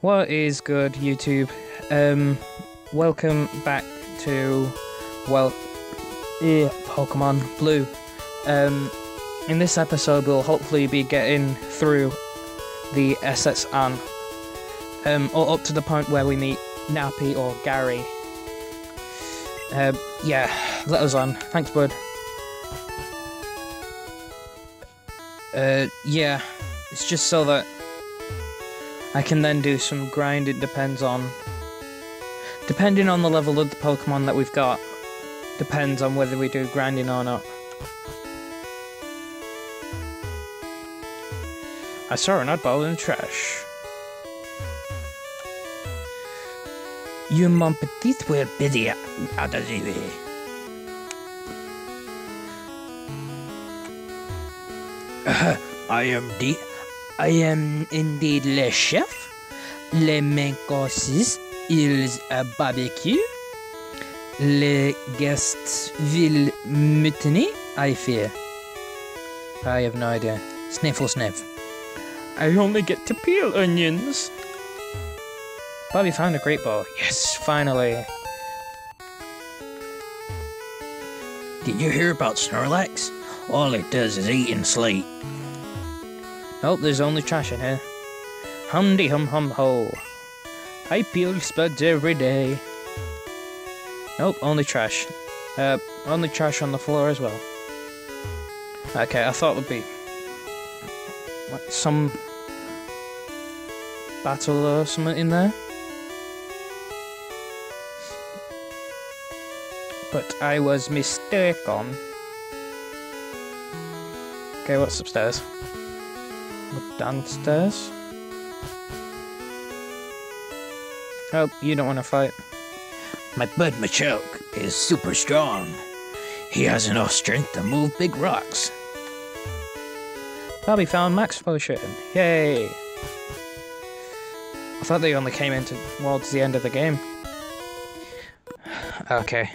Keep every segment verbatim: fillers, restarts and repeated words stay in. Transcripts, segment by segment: What is good, YouTube? Um, welcome back to, well, yeah, Pokemon Blue. Um, in this episode, we'll hopefully be getting through the S S Anne, um, or up to the point where we meet Nappy or Gary. Uh, yeah, let us on. Thanks, bud. Uh, yeah, it's just so that I can then do some grind. It depends on... Depending on the level of the Pokemon that we've got, depends on whether we do grinding or not. I saw an oddball in the trash. You mon petit were busy at the T V. I am the... I am indeed le chef, le main courses, ils a barbecue, les guests will mutiny, I fear. I have no idea. Sniffle sniff. I only get to peel onions. Bobby found a great ball. Yes, finally. Did you hear about Snorlax? All it does is eat and sleep. Nope, there's only trash in here. Humdy hum hum ho. I peel spuds every day. Nope, only trash. Uh, only trash on the floor as well. Okay, I thought it would be... Like some... battle or something in there. But I was mistaken. Okay, what's upstairs? Downstairs. Oh, you don't want to fight. My bud Machoke is super strong. He has enough strength to move big rocks. Bobby found Max Potion. Yay! I thought they only came in towards the end of the game. Okay.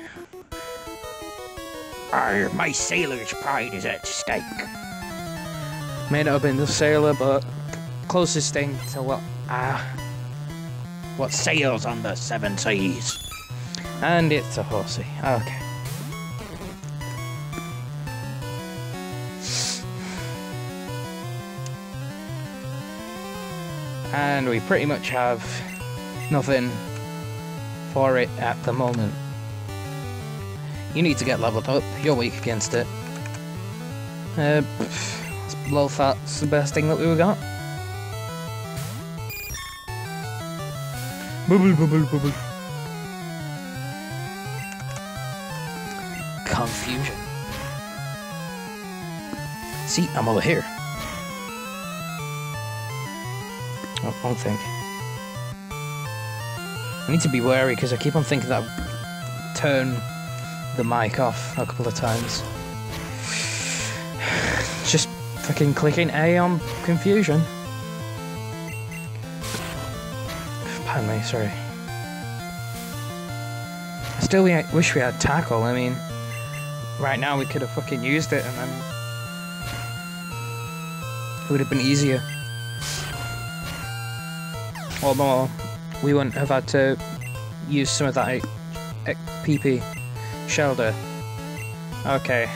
Arr, my sailor's pride is at stake. May not have been the sailor, but closest thing to what ah uh, what sails on the seven seas. And it's a horsey. Okay. And we pretty much have nothing for it at the moment. You need to get leveled up. You're weak against it. Uh. Pff. Low fat's the best thing that we got. Bubble, bubble, bubble. Confusion. See, I'm over here. Oh, one thing. I need to be wary because I keep on thinking that I'll turn the mic off a couple of times. Just fucking clicking A on confusion. Pardon me, sorry. I still wish we had Tackle. I mean, right now we could have fucking used it and then it would have been easier. Or more, we wouldn't have had to use some of that P P. Shellder. Okay.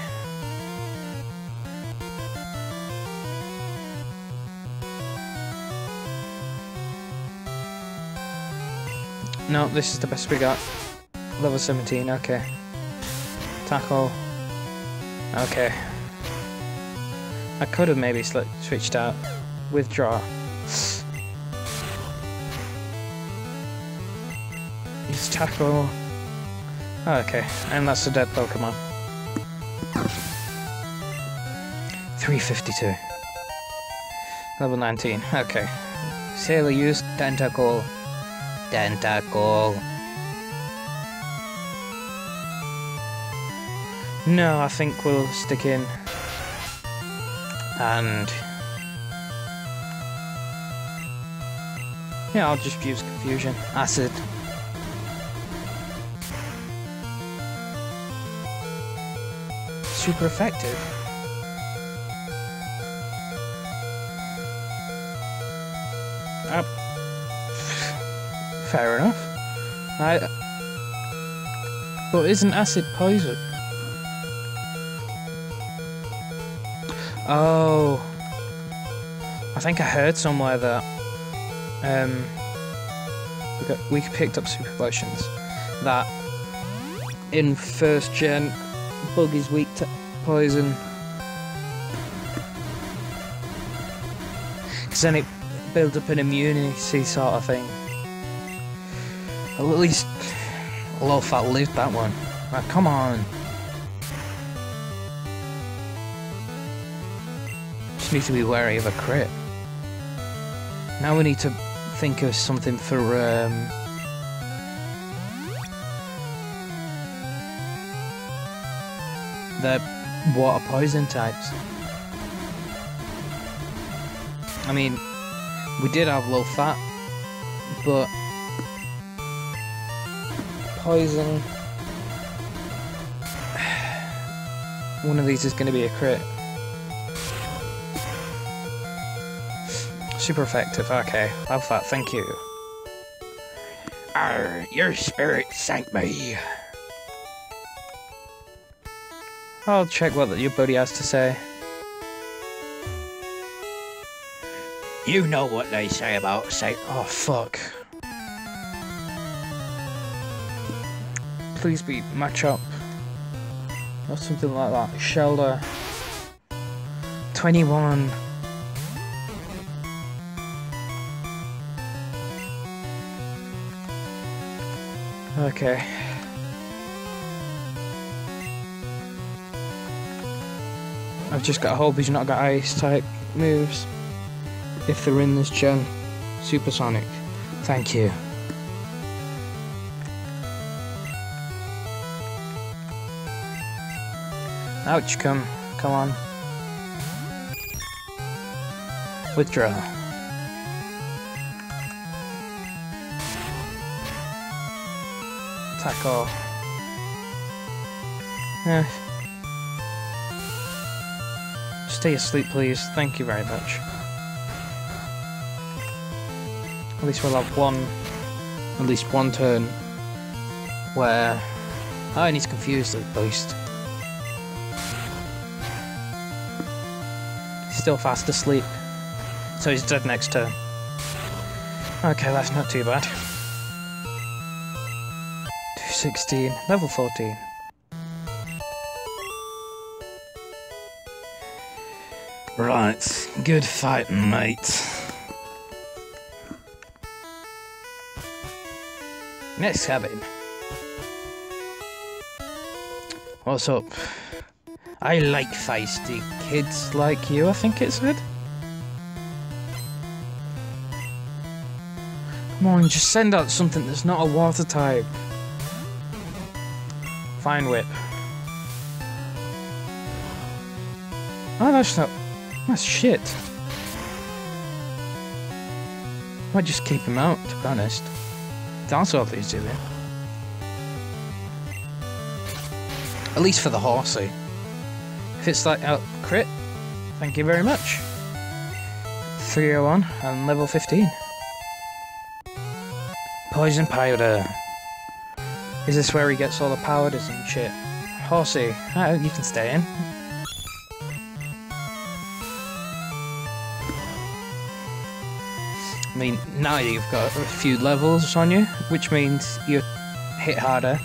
No, this is the best we got. Level seventeen, okay. Tackle. Okay. I could have maybe switched out. Withdraw. Use Tackle. Okay, and that's a dead Pokemon. three fifty-two. Level nineteen, okay. Sailor used Tentacle. Tentacle. No, I think we'll stick in. And... yeah, I'll just use Confusion. Acid. super effective. Uh, fair enough. I, but isn't acid poison? Oh, I think I heard somewhere that um, we, got, we picked up super potions. That in first gen, bug is weak to poison. Because then it builds up an immunity sort of thing. At least Lofat lived that one. Like, come on. Just need to be wary of a crit. Now we need to think of something for. Um, The water poison types. I mean, we did have low fat, but poison. One of these is going to be a crit. Super effective. Okay, love that. Thank you. Arr, your spirit sank me. I'll check what your buddy has to say. You know what they say about say. Oh fuck! Please be Machoke or something like that. Shellder. Twenty-one. Okay. I've just got to hope he's not got ice type moves. If they're in this gen. Supersonic. Thank you. Ouch, come. Come on. Withdraw. Tackle. Eh. Stay asleep, please. Thank you very much. At least we'll have one, at least one turn where I need to confuse the beast. He's still fast asleep, so he's dead next turn. Okay, that's not too bad. two sixteen, level fourteen. Right, good fighting, mate. Next cabin. What's up? I like feisty kids like you, I think it said. Come on, just send out something that's not a water type. Fine whip. Oh, that's not... That's shit. I might just keep him out, to be honest. That's all he's doing. At least for the horsey. If it's like a crit, thank you very much. three oh one and level fifteen. Poison powder. Is this where he gets all the powders and shit? Horsey, oh, you can stay in. I mean, now you've got a few levels on you, which means you hit harder.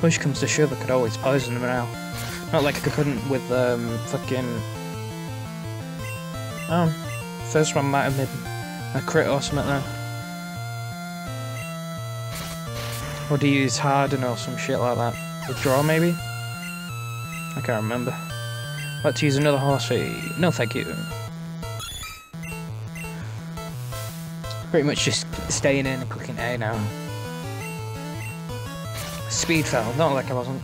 Push comes to shove, I could always poison them now. Not like I couldn't with, um, fucking... Um, oh, first one might have been a crit or something then. Or do you use harden or some shit like that? Withdraw maybe? I can't remember. Let's use another horsey. No thank you. Pretty much just staying in and clicking A now. Speed fell, not like I wasn't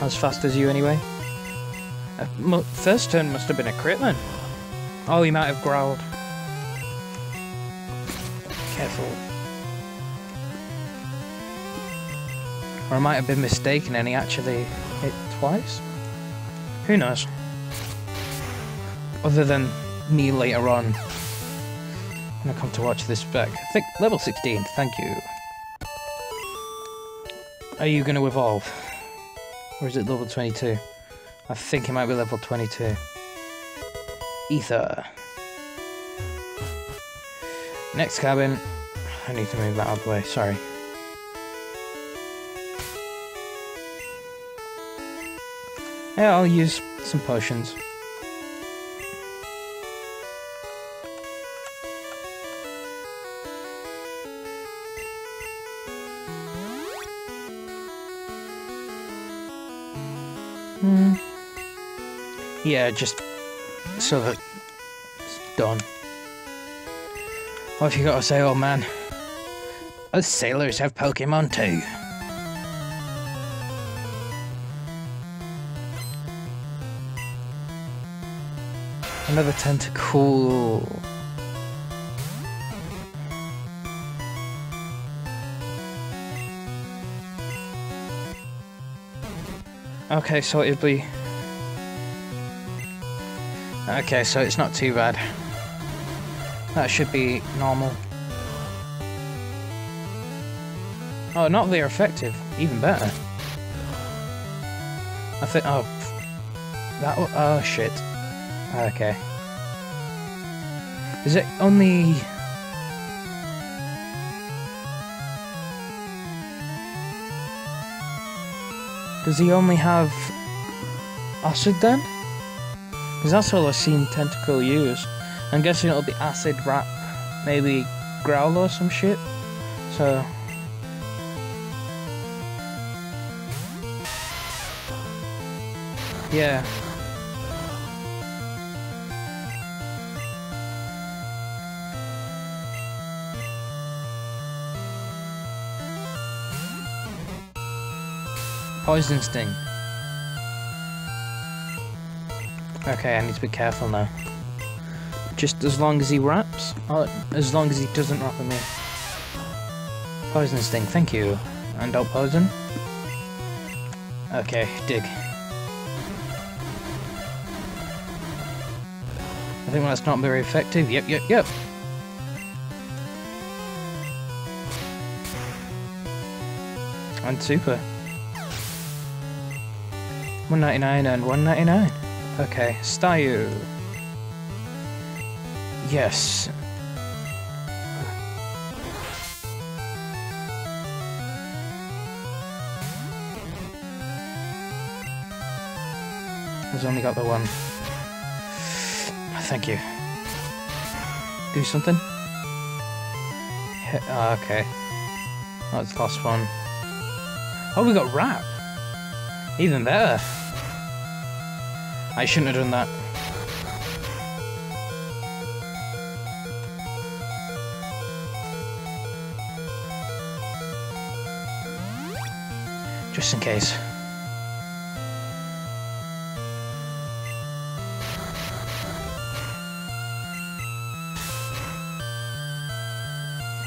as fast as you anyway. Uh, first turn must have been a crit then. Oh, he might have growled. Careful. Or I might have been mistaken and he actually hit twice? Who knows? Other than me later on when I come to watch this back. I think level sixteen, thank you. Are you going to evolve? Or is it level twenty-two? I think it might be level twenty-two. Ether. Next cabin. I need to move that out of the way, sorry. Yeah, I'll use some potions. Hmm. Yeah, just so that it's done. What have you got to say, old man? Us sailors have Pokemon too. Another Tentacool. Okay, so it'd be... Okay, so it's not too bad. That should be normal. Oh, not they're effective. Even better. I think... Oh. That... Oh, shit. Okay. Is it only... Does he only have acid then? Because that's all I've seen Tentacle use. I'm guessing it'll be acid, rap, maybe growl or some shit. So. Yeah. Poison Sting. Okay, I need to be careful now. Just as long as he wraps, or as long as he doesn't wrap at me. Poison Sting, thank you. And I'll poison. Okay, dig. I think that's not very effective. Yep, yep, yep. And super. one ninety-nine and one ninety-nine. Okay, Stayu. Yes. I've only got the one. Thank you. Do something? Yeah, okay. That's the last one. Oh, we got Rap. Even better. I shouldn't have done that. Just in case.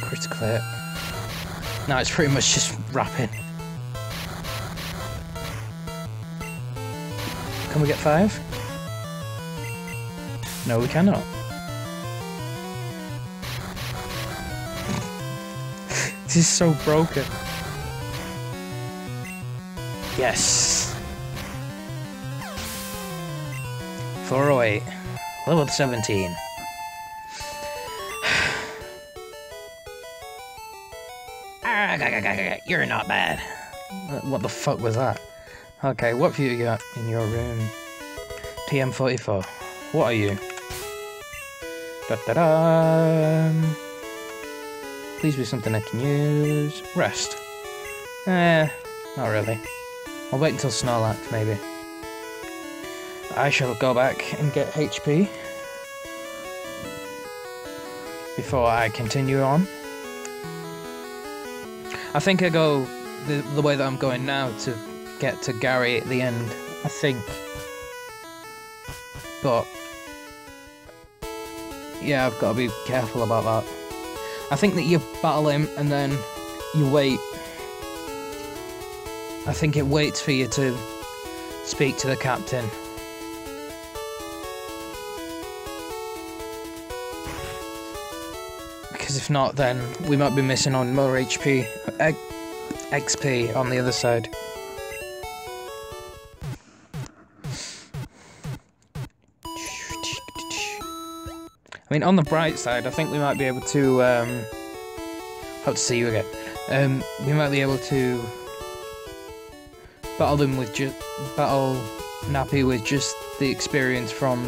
Critical hit. No, it's pretty much just rapping. Can we get five? No, we cannot. This is so broken. Yes. four oh eight. Level seventeen. You're not bad. What the fuck was that? Okay, what have you got in your room? T M forty-four. What are you? Da da da! Please be something I can use. Rest. Eh, not really. I'll wait until Snorlax, maybe. I shall go back and get H P before I continue on. I think I go the, the way that I'm going now to get to Gary at the end, I think. But yeah, I've got to be careful about that. I think that you battle him and then you wait I think it waits for you to speak to the captain. Because if not, then we might be missing on more H P, X P on the other side. I mean, on the bright side, I think we might be able to, um, hope to see you again. Um, we might be able to battle them with just, battle Nappy with just the experience from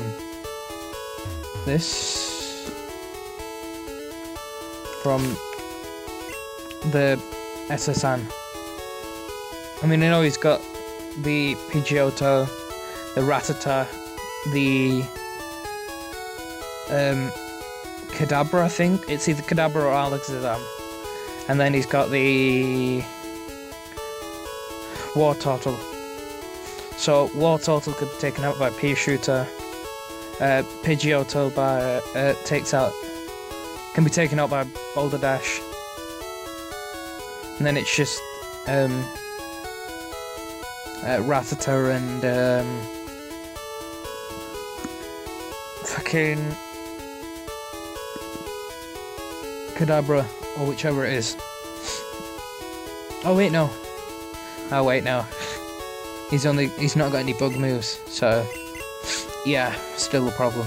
this, from the S S Anne. I mean, I know he's got the Pidgeotto, the Rattata, the Um, Kadabra, I think. It's either Kadabra or Alakazam. And then he's got the Wartortle. So Wartortle could be taken out by Peashooter. Uh, Pidgeotto by uh, uh, takes out can be taken out by Boulder Dash. And then it's just um, uh, Rattata and um, fucking Kadabra, or whichever it is. Oh wait, no. Oh wait, no. He's only, he's not got any bug moves, so yeah, still a problem.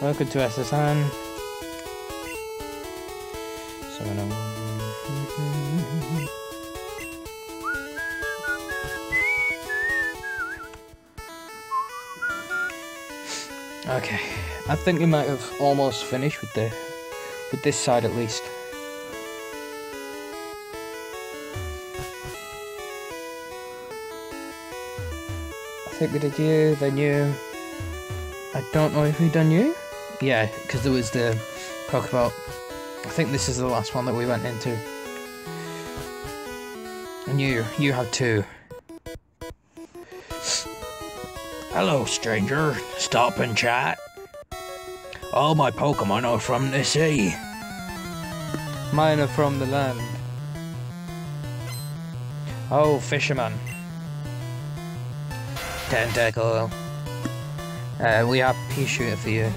Welcome to S S Anne. So I know. Okay, I think we might have almost finished with the with this side at least. I think we did you, then you. I don't know if we done you. Yeah, because there was the Pokeball. I think this is the last one that we went into. And you, you have two. Hello, stranger. Stop and chat. All my Pokemon are from the sea. Mine are from the land. Oh, fisherman. Tentacle. Uh, we have Peashooter for you.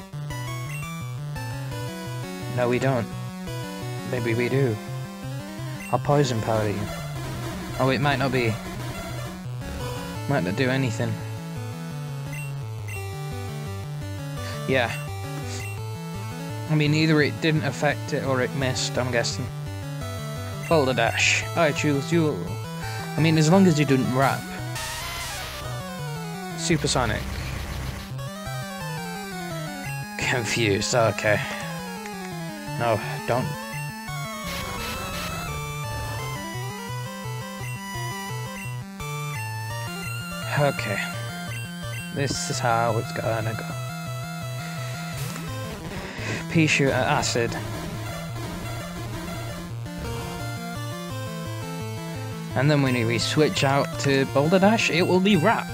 No, we don't. Maybe we do. I'll poison powder you. Oh, it might not be. Might not do anything. Yeah. I mean, either it didn't affect it or it missed, I'm guessing. Follow the dash. I choose you. I mean, as long as you didn't rap. Supersonic. Confused, okay. No, don't. Okay. This is how it's gonna go. Peashooter acid. And then when we switch out to Boulder Dash, it will be Rap.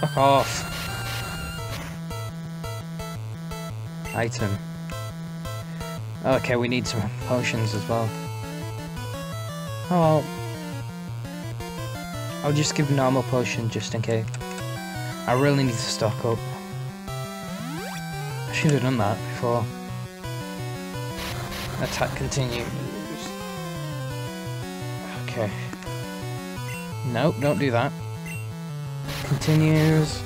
Fuck off. Item. Okay, we need some potions as well. Oh, I'll, I'll just give normal potion just in case. I really need to stock up. I should have done that before. Attack continues. Okay. Nope, don't do that. Continues.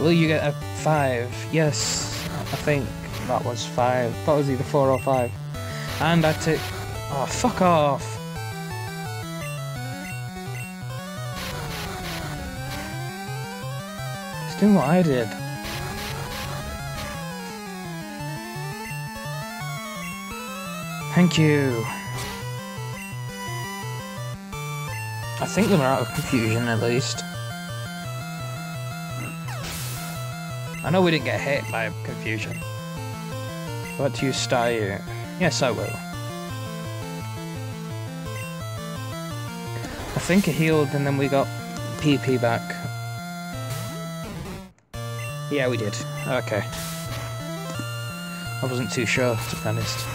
Will you get a five? Yes, I think that was five. That was either four or five. And I took. Oh, fuck off. Doing what I did. Thank you. I think they were out of confusion at least. I know we didn't get hit by confusion. What do you star you? Yes, I will. think it healed, and then we got P P back. Yeah, we did. Okay. I wasn't too sure, to be honest.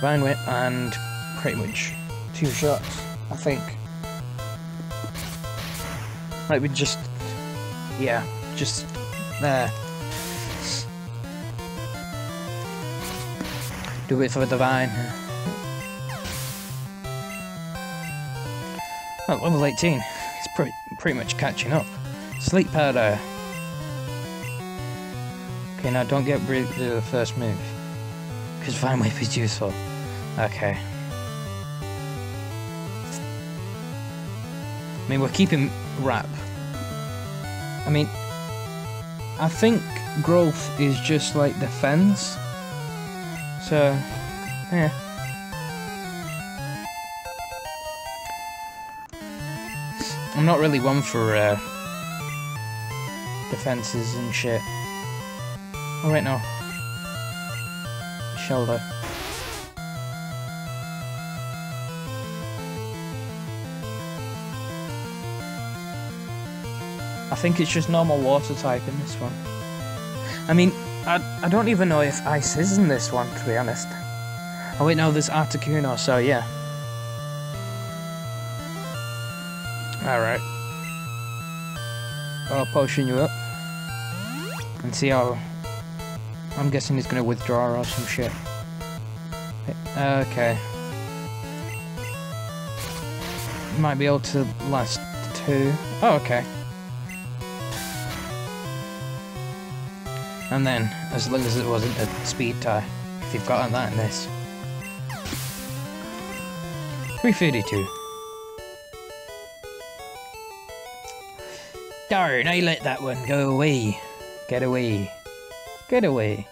Vine Whip and pretty much two shots, I think. Like, we just... Yeah, just... there. Do it for the vine. Oh, level eighteen. It's pretty, pretty much catching up. Sleep Powder. Okay, now don't get rid of the first move, because Vine Whip is useful. Okay. I mean, we're keeping Wrap. I mean, I think growth is just like the fence. So, yeah. I'm not really one for uh, defenses and shit. All right, now, Shellder. I think it's just normal water type in this one. I mean, I I don't even know if ice is in this one, to be honest. Oh wait, no, there's Articuno, so yeah. All right. I'll potion you up and see how. I'm guessing he's gonna withdraw or some shit. Okay. Might be able to last two. Oh, okay. And then, as long as it wasn't a speed tie, if you've gotten that in this. three thirty-two. Darn, I let that one go away. Get away. Get away.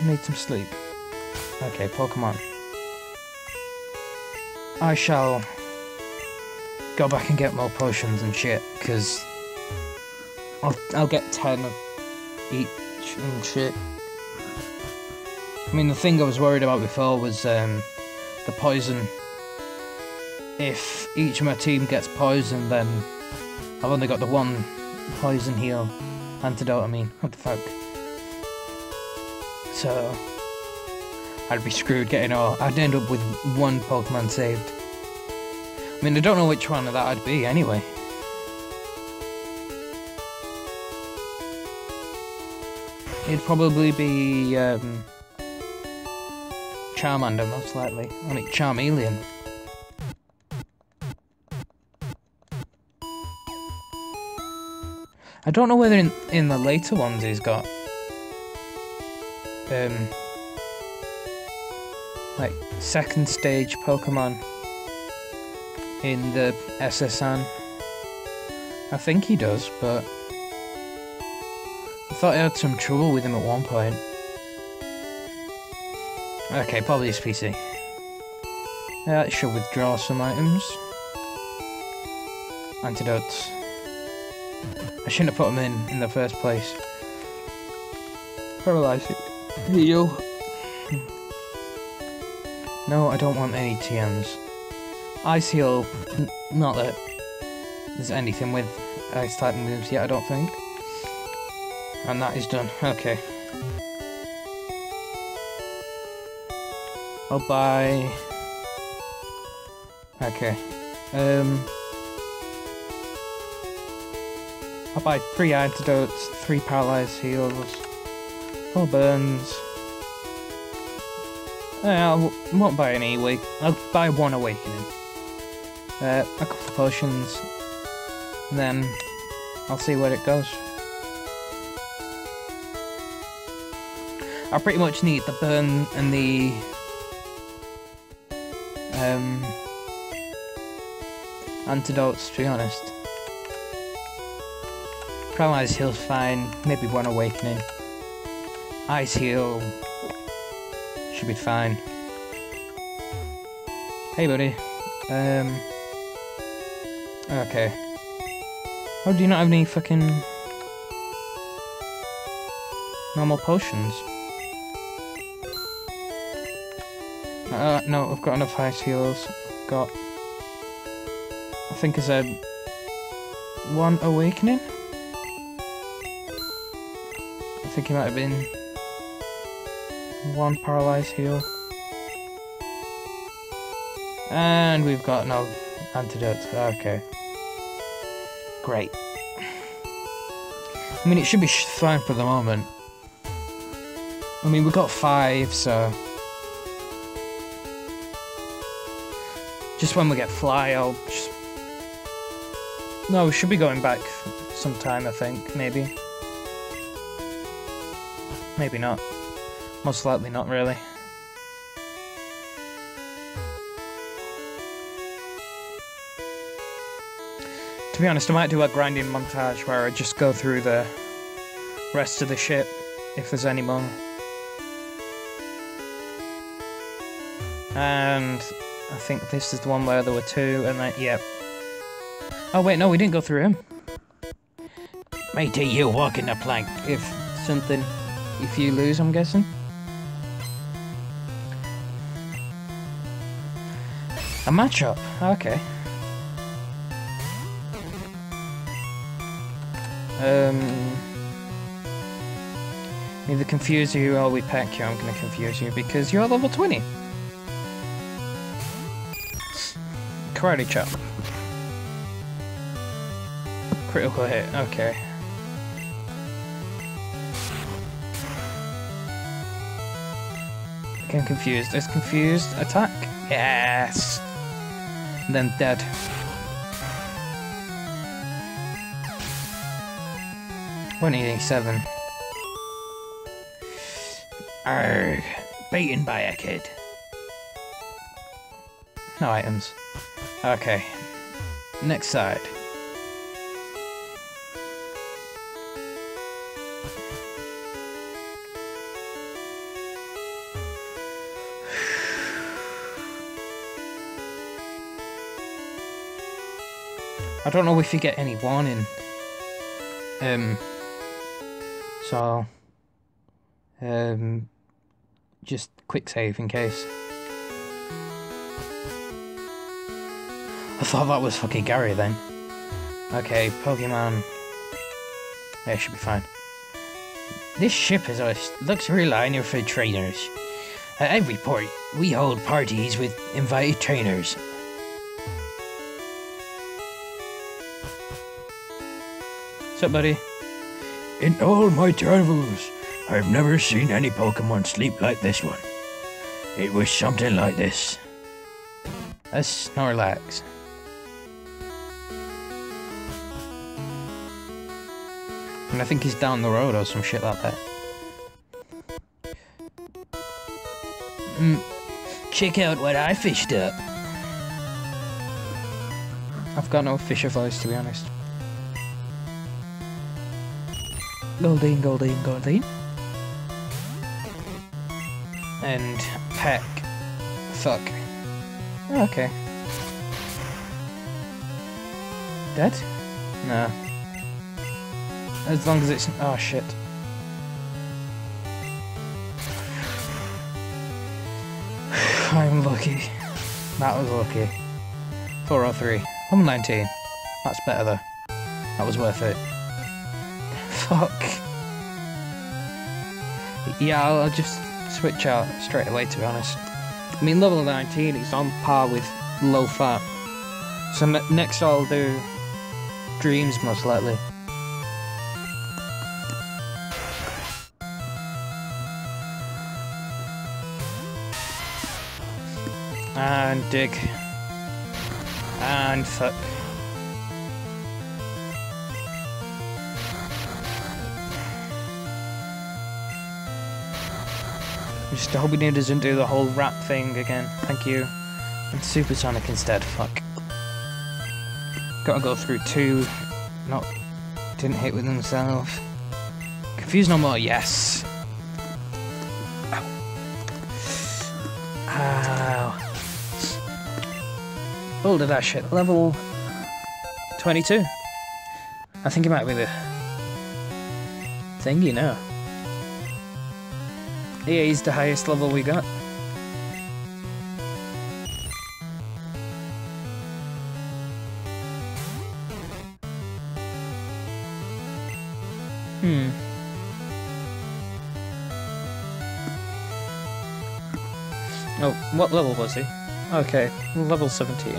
I need some sleep. Okay, Pokemon. I shall go back and get more potions and shit, because I'll, I'll get ten of each and shit. I mean, the thing I was worried about before was um, the poison. If each of my team gets poisoned, then I've only got the one poison heal. Antidote, I mean. What the fuck? So, I'd be screwed getting all. I'd end up with one Pokemon saved. I mean, I don't know which one of that I'd be anyway. It'd probably be um, Charmander, most likely. I mean, Charmeleon. I don't know whether in, in the later ones he's got um, like second stage Pokemon in the S S Anne. I think he does, but I thought I had some trouble with him at one point. Okay, probably his P C. Yeah, that should withdraw some items. Antidotes. I shouldn't have put him in, in the first place. Paralyze it. Heal. No, I don't want any T Ms. Ice heal, n not that there's anything with ice type moves yet, I don't think. And that is done, okay. I'll buy... Okay. Um... I'll buy three antidotes, three paralyzed heals, four burns. I won't buy any awake. I'll buy one awakening. Uh, a couple of potions, and then I'll see where it goes. I pretty much need the burn and the um, antidotes, to be honest. Paralyzed heal's fine, maybe one awakening. Ice heal should be fine. Hey buddy. Um Okay. Oh, do you not have any fucking normal potions? Uh no, I've got enough ice heals. got, I think I said, one Awakening? I think it might have been one Paralyzed Heal. And we've got no antidotes. Okay. Great. I mean, it should be fine for the moment. I mean, we've got five, so... Just when we get Fly, I'll just... No, we should be going back sometime, I think, maybe. Maybe not. Most likely not, really. To be honest, I might do a grinding montage where I just go through the rest of the ship, if there's any more. And I think this is the one where there were two, and then, yep. Oh wait, no, we didn't go through him. Matey, you walk in the plank. If something, if you lose, I'm guessing. A matchup, okay. Um, either confuse you or we pack you. I'm gonna confuse you because you're level twenty. Karate chop. Critical hit, okay. Again confused. It's confused. Attack. Yes. And then dead. one eighty-seven. Arrgh. Beaten by a kid. No items. Okay. Next side. I don't know if you get any warning. Um. So. Um. Just quick save in case. I thought that was fucking Gary then. Okay, Pokemon. Yeah, it should be fine. This ship is a luxury liner for trainers. At every port, we hold parties with invited trainers. What's up, buddy? In all my travels, I've never seen any Pokemon sleep like this one. It was something like this. A Snorlax. And I think he's down the road or some shit like that. Mm. Check out what I fished up. I've got no fisher voice, to be honest. Goldeen, Goldeen, Goldeen. And Peck. Fuck. Okay. Dead? No. As long as it's... Oh, shit. I'm lucky. That was lucky. four oh three. one nineteen. That's better, though. That was worth it. Fuck. Yeah, I'll just switch out straight away, to be honest. I mean, level nineteen is on par with low fat. So next I'll do dreams, most likely. And dig. And fuck. Just hope he doesn't do the whole rap thing again. Thank you. And supersonic instead. Fuck. Gotta go through two. Not. Didn't hit with himself. Confused no more. Yes. Ow. Ow. Boulder Dash hit level twenty-two. I think it might be the thing, you know. Yeah, he's the highest level we got. Hmm. Oh, what level was he? Okay, level seventeen.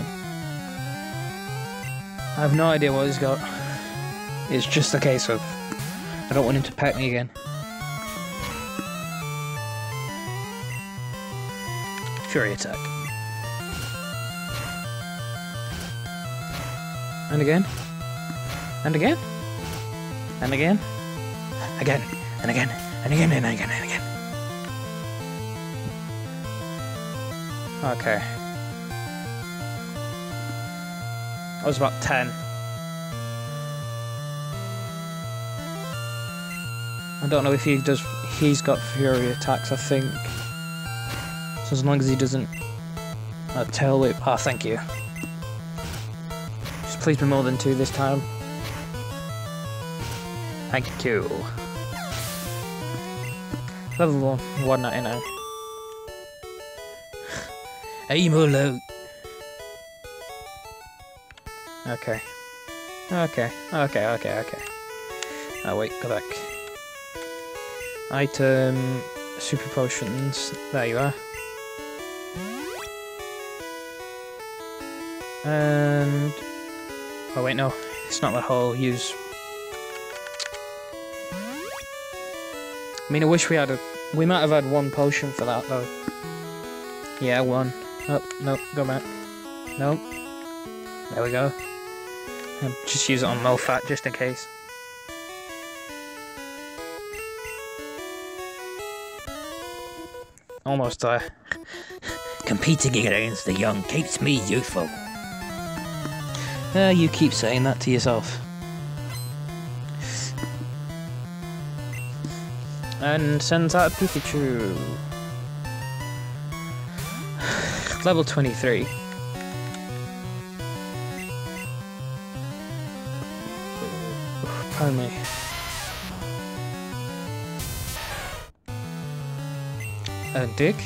I have no idea what he's got. It's just a case of I don't want him to pet me again. Fury attack. And again. And again. And again. Again. And again. And again. And again. And again. Okay. I was about ten. I don't know if he does. He's got fury attacks, I think. So as long as he doesn't uh, tail whip. Ah, oh, thank you. Just please be more than two this time. Thank you. Level one, one ninety-nine. Aim. Okay. Okay. Okay. Okay. Okay. Oh wait, go back. Item, super potions. There you are. And oh wait, no, it's not that whole use. I mean, I wish we had a. We might have had one potion for that though. Yeah, one. Oh, no, go back. No. There we go. I'll just use it on Mofat just in case. Almost there. Competing against the young keeps me youthful. Uh, you keep saying that to yourself. And sends out Pikachu. Level twenty-three. Pardon me. And dig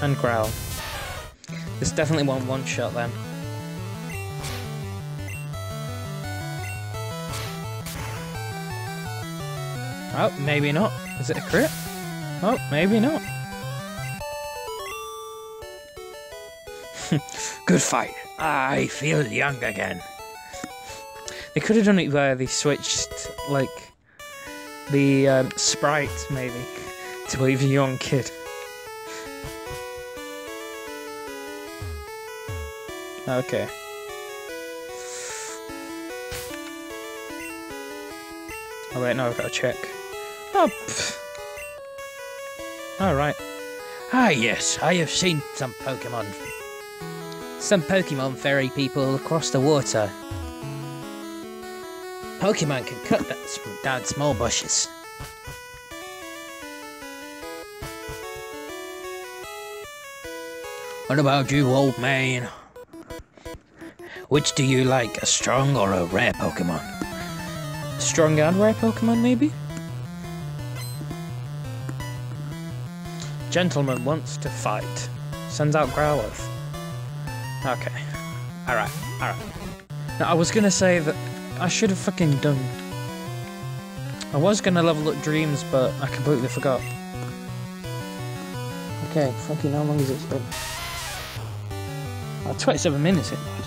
and growl. This definitely won't one shot then. Oh, maybe not. Is it a crit? Oh, maybe not. Good fight. I feel young again. They could have done it where they switched, like, the um, sprite, maybe, to a young kid. Okay. Oh, wait, no, I've got to check. Oh, pff. All right. Ah, yes, I have seen some Pokemon. Some Pokemon ferry people across the water. Pokemon can cut that down small bushes. What about you, old man? Which do you like, a strong or a rare Pokemon? Strong and rare Pokemon, maybe? Gentleman wants to fight. Sends out Growlithe. Okay. Alright, alright. Now, I was gonna say that I should have fucking done. I was gonna level up dreams, but I completely forgot. Okay, fucking how long has it been? Oh, twenty-seven minutes it was.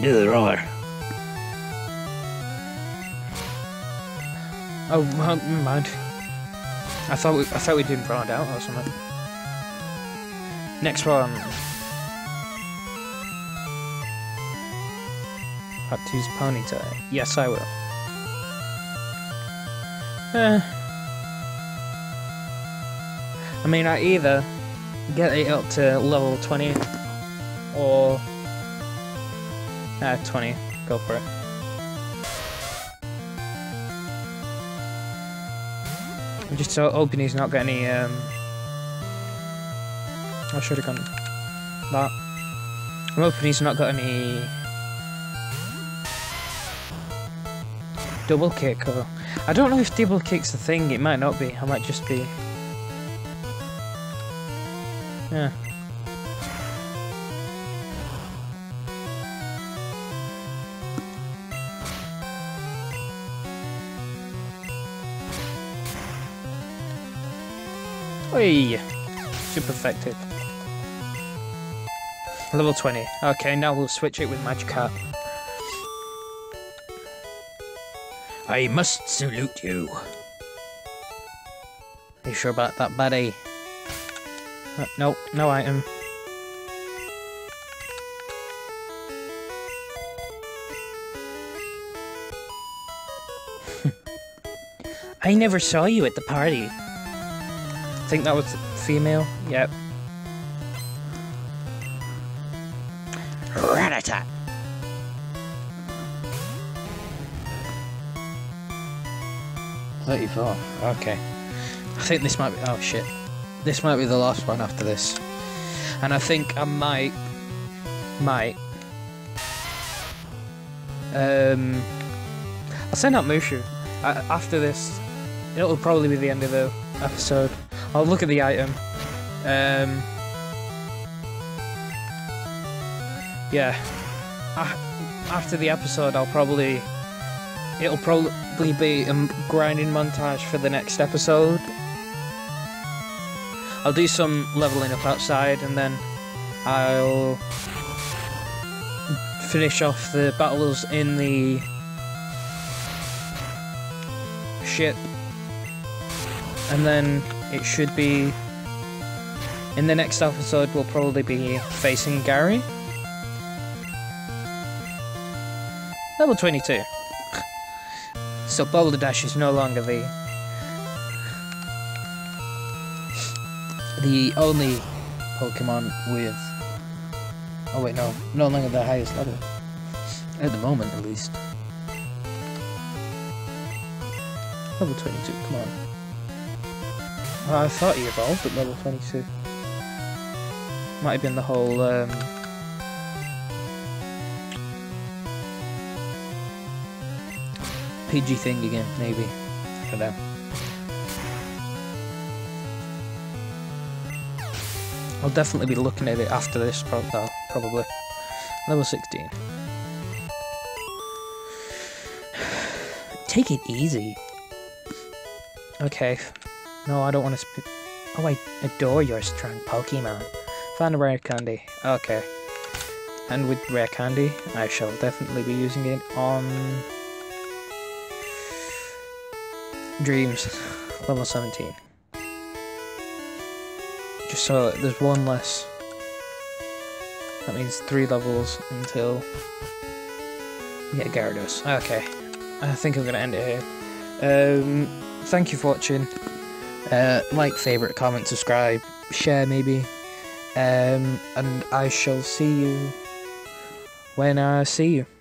Neither do I. Oh, never mind. I thought we, I thought we didn't round out or something. Next one. Had to use Ponyta. Yes, I will. Eh. I mean, I either get it up to level twenty or uh, twenty. Go for it. I'm just so hoping he's not got any, um... I should have gone that. I'm hoping he's not got any... Double kick, or... I don't know if double kick's a thing, it might not be. I might just be... Yeah. Whee! Should perfect it. Level twenty. Okay, now we'll switch it with Magikarp. I must salute you. Are you sure about that, buddy? Uh, nope, no item. I never saw you at the party. I think that was female. Yep. Rattata. thirty-four. Okay. I think this might be. Oh shit. This might be the last one after this. And I think I might. Might. Um. I'll send out Mushu. I, after this. It'll probably be the end of the episode. I'll look at the item. Um, yeah. After the episode, I'll probably... It'll probably be a grinding montage for the next episode. I'll do some leveling up outside, and then I'll finish off the battles in the ship. And then it should be, in the next episode we'll probably be facing Gary. Level twenty-two. So Boulder Dash is no longer the the only Pokemon with, oh wait, no, no longer the highest level. At the moment at least. Level twenty-two, come on. I thought he evolved at level twenty-two. Might have been the whole, um... Pidgey thing again, maybe. I don't know. I'll definitely be looking at it after this, probably. probably. Level sixteen. Take it easy. Okay. No, I don't want to sp- Oh, I adore your strong Pokemon. Found a rare candy. Okay. And with rare candy, I shall definitely be using it on... Dreams. Level seventeen. Just so there's one less. That means three levels until... Yeah, Gyarados. Okay. I think I'm going to end it here. Um, thank you for watching. Uh, like, favourite, comment, subscribe, share maybe, um, and I shall see you when I see you.